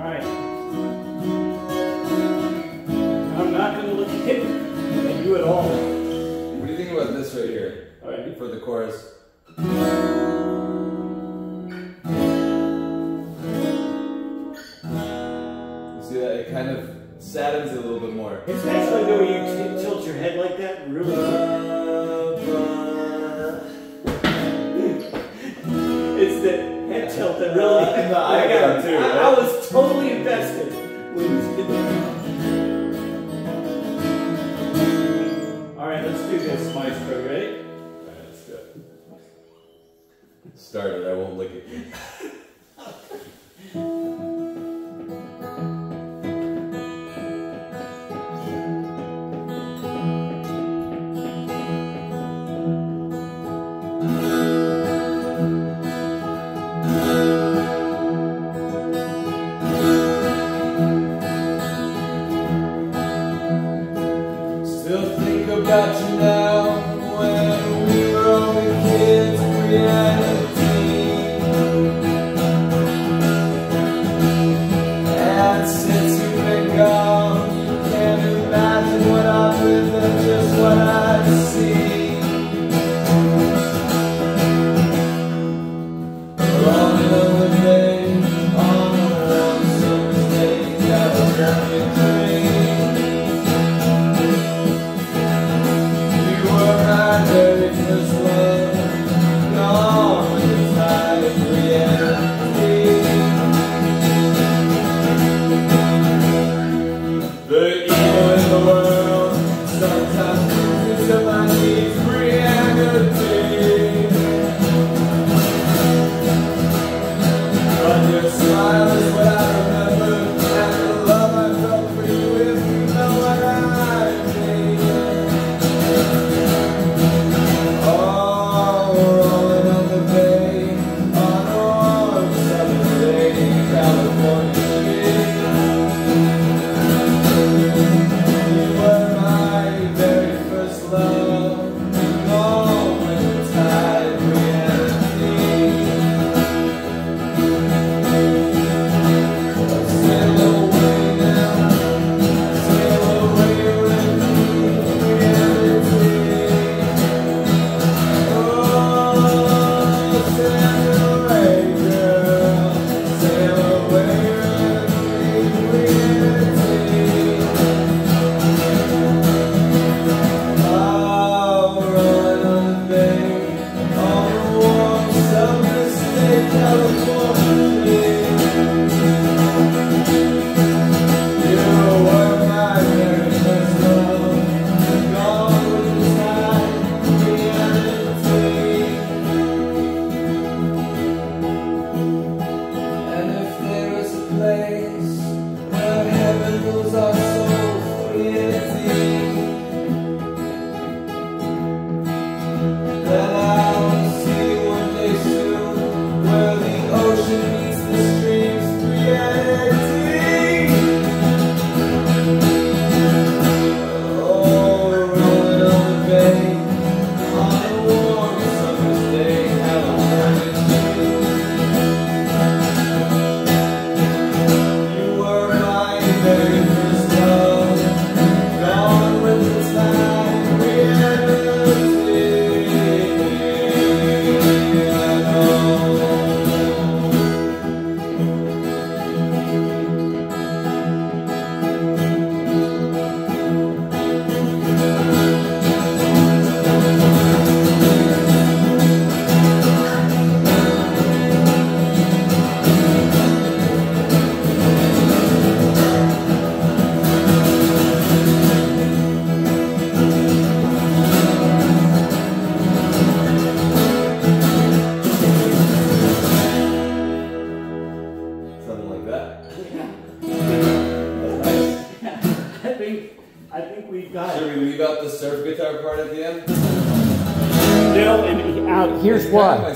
Alright. I'm not going to look at you at all. What do you think about this right here? Alright. For the chorus. You see that? It kind of saddens it a little bit more. It's nice like the way you tilt your head like that really It's the head tilt that really and the eye down too. Right? I was totally invested when you did that. Alright, let's do this, Maestro, ready? Alright, let's do it. Start it, I won't lick it. Got you now, when we were only kids, reality. And since you've been gone, you can't imagine what I've lived and just what I see. On another day, on around summer's day, gathered around you. I think we've got it. Should we leave out the surf guitar part at the end? No, and here's why.